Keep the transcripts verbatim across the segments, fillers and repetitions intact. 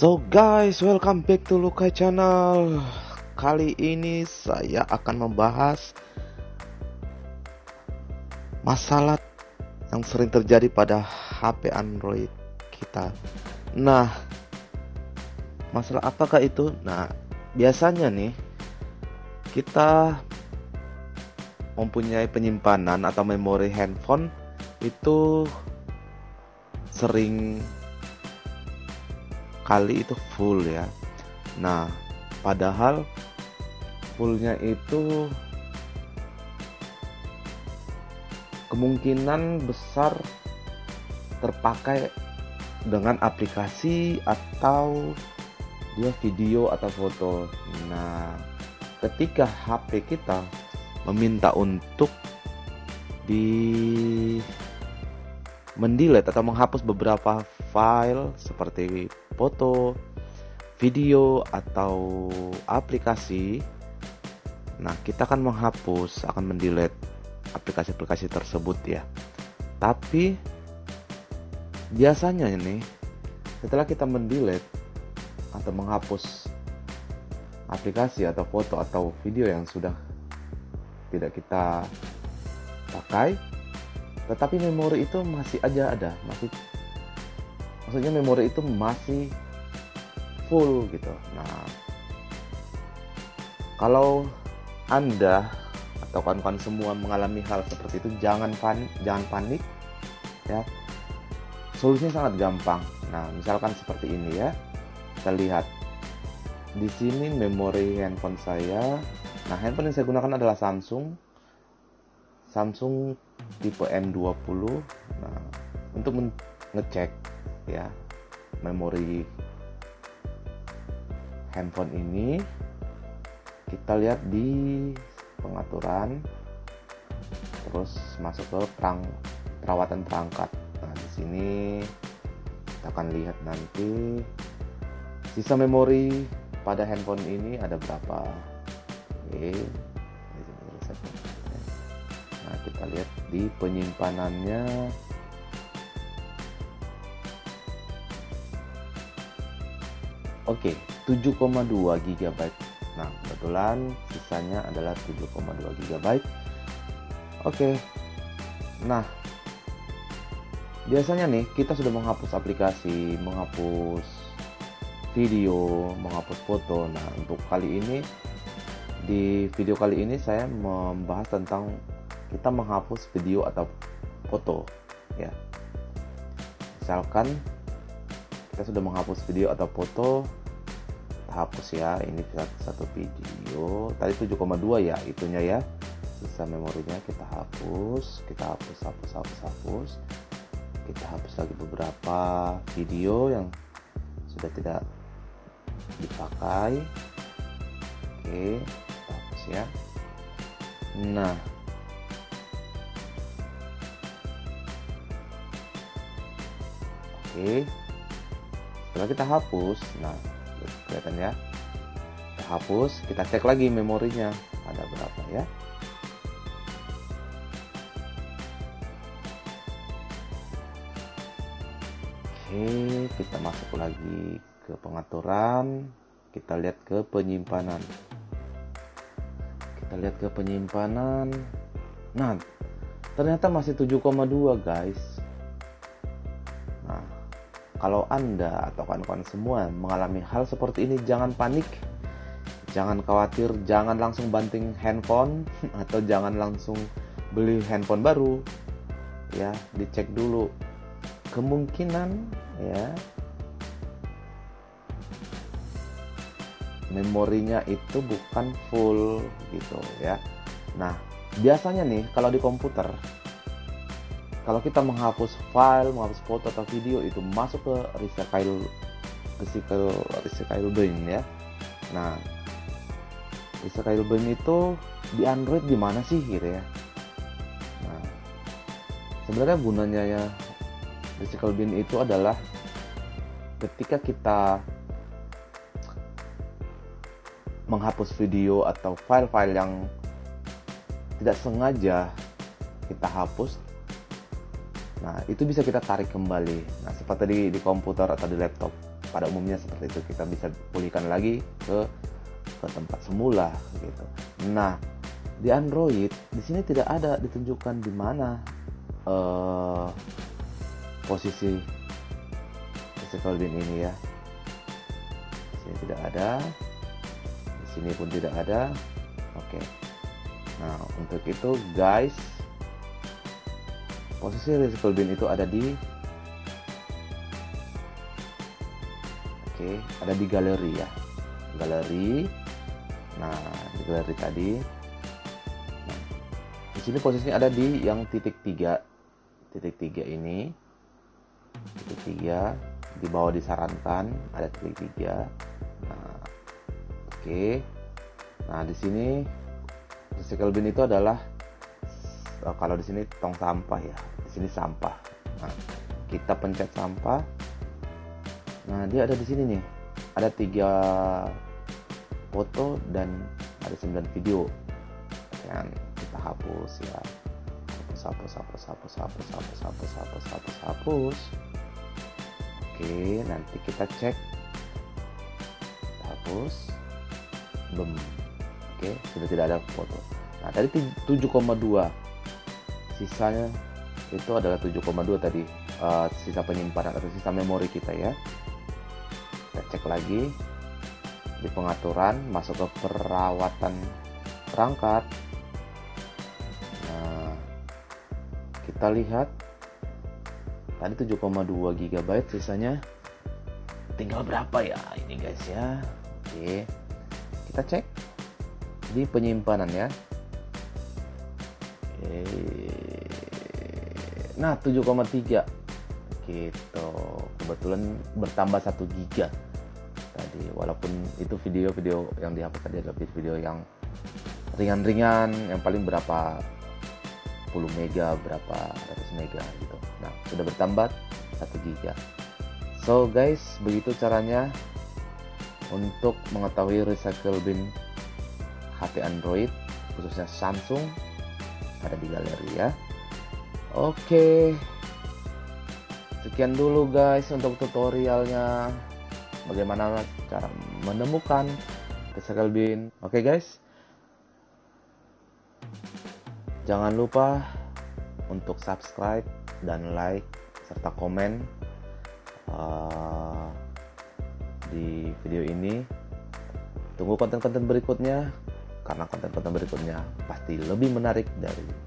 So guys, welcome back to Lukay Channel. Kali ini saya akan membahas masalah yang sering terjadi pada H P Android kita. Nah, masalah apakah itu? Nah, biasanya nih kita mempunyai penyimpanan atau memori handphone itu sering kali itu full ya. Nah, padahal fullnya itu kemungkinan besar terpakai dengan aplikasi atau dia video atau foto. Nah, ketika H P kita meminta untuk di mendelete atau menghapus beberapa file seperti foto, video, atau aplikasi, nah kita akan menghapus, akan mendelete aplikasi-aplikasi tersebut ya. Tapi biasanya ini setelah kita mendelete atau menghapus aplikasi atau foto atau video yang sudah tidak kita pakai, tetapi memori itu masih aja ada, masih maksudnya memori itu masih full gitu. Nah, kalau Anda atau kawan-kawan semua mengalami hal seperti itu, jangan panik, jangan panik ya. Solusinya sangat gampang. Nah, misalkan seperti ini ya. Kita lihat. Di sini memori handphone saya. Nah, handphone yang saya gunakan adalah Samsung Samsung tipe M dua puluh. Nah, untuk ngecek ya memori handphone ini, kita lihat di pengaturan, terus masuk ke perang, perawatan perangkat. Nah, di sini kita akan lihat nanti sisa memori pada handphone ini ada berapa. Oke, nah kita lihat di penyimpanannya. Oke, tujuh koma dua gigabyte. Nah, kebetulan sisanya adalah tujuh koma dua gigabyte. Oke. Nah, biasanya nih kita sudah menghapus aplikasi, menghapus video, menghapus foto. Nah, untuk kali ini, di video kali ini saya membahas tentang kita menghapus video atau foto ya. Misalkan kita sudah menghapus video atau foto, hapus ya, ini satu video tadi tujuh koma dua ya, itunya ya, sisa memorinya kita hapus, kita hapus hapus hapus hapus kita hapus lagi beberapa video yang sudah tidak dipakai. Oke, kita hapus ya. Nah, oke, setelah kita hapus, nah kelihatan ya, kita hapus, kita cek lagi memorinya ada berapa ya. Oke, kita masuk lagi ke pengaturan, kita lihat ke penyimpanan, kita lihat ke penyimpanan. Nah, ternyata masih tujuh koma dua guys. Nah, kalau Anda atau kawan-kawan semua mengalami hal seperti ini, jangan panik, jangan khawatir, jangan langsung banting handphone atau jangan langsung beli handphone baru ya, dicek dulu. Kemungkinan ya memorinya itu bukan full gitu ya. Nah, biasanya nih kalau di komputer, kalau kita menghapus file, menghapus foto atau video, itu masuk ke recycle, recycle, recycle bin ya. Nah, recycle bin itu di Android gimana sih gitu ya? Nah, sebenarnya gunanya ya recycle bin itu adalah ketika kita menghapus video atau file-file yang tidak sengaja kita hapus, nah itu bisa kita tarik kembali. Nah, seperti di, di komputer atau di laptop. pada umumnya seperti itu, kita bisa pulihkan lagi ke ke tempat semula gitu. Nah, di Android di sini tidak ada ditunjukkan di mana uh, posisi physical bin ini ya. Di sini tidak ada. Di sini pun tidak ada. Oke. Okay. Nah, untuk itu guys, posisi physical bin itu ada di Oke, ada di galeri ya, galeri. Nah, di galeri tadi. Nah, di sini posisinya ada di yang titik tiga, titik tiga ini, titik tiga di bawah disarankan ada titik tiga. Nah, oke. Nah, di sini recycle bin itu adalah oh, kalau di sini tong sampah ya, di sini sampah. Nah, kita pencet sampah. Nah, dia ada di sini nih, ada tiga foto dan ada sembilan video. Dan kita hapus ya, hapus, hapus, hapus, hapus, hapus, hapus, hapus, hapus, hapus, hapus. Oke, nanti kita cek, kita hapus, bem. Oke, sudah tidak ada foto. Nah, tadi tujuh koma dua, sisanya itu adalah tujuh koma dua tadi, uh, sisa penyimpanan atau sisa memori kita ya. Kita cek lagi di pengaturan, masuk ke perawatan perangkat. Nah, kita lihat tadi tujuh koma dua gigabyte, sisanya tinggal berapa ya ini guys ya. Oke, kita cek di penyimpanan ya. Oke. Nah, tujuh koma tiga gitu, kebetulan bertambah satu giga tadi, walaupun itu video-video yang dihapus tadi adalah video yang ringan-ringan yang paling berapa puluh mega, berapa ratus mega gitu. Nah, sudah bertambah satu giga. So guys, begitu caranya untuk mengetahui recycle bin H P Android khususnya Samsung ada di galeri ya. Oke, sekian dulu guys untuk tutorialnya bagaimana cara menemukan recycle bin. Oke guys, jangan lupa untuk subscribe dan like serta komen uh, di video ini. Tunggu konten-konten berikutnya, karena konten-konten berikutnya pasti lebih menarik dari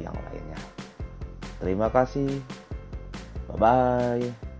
yang lainnya. Terima kasih. Bye-bye.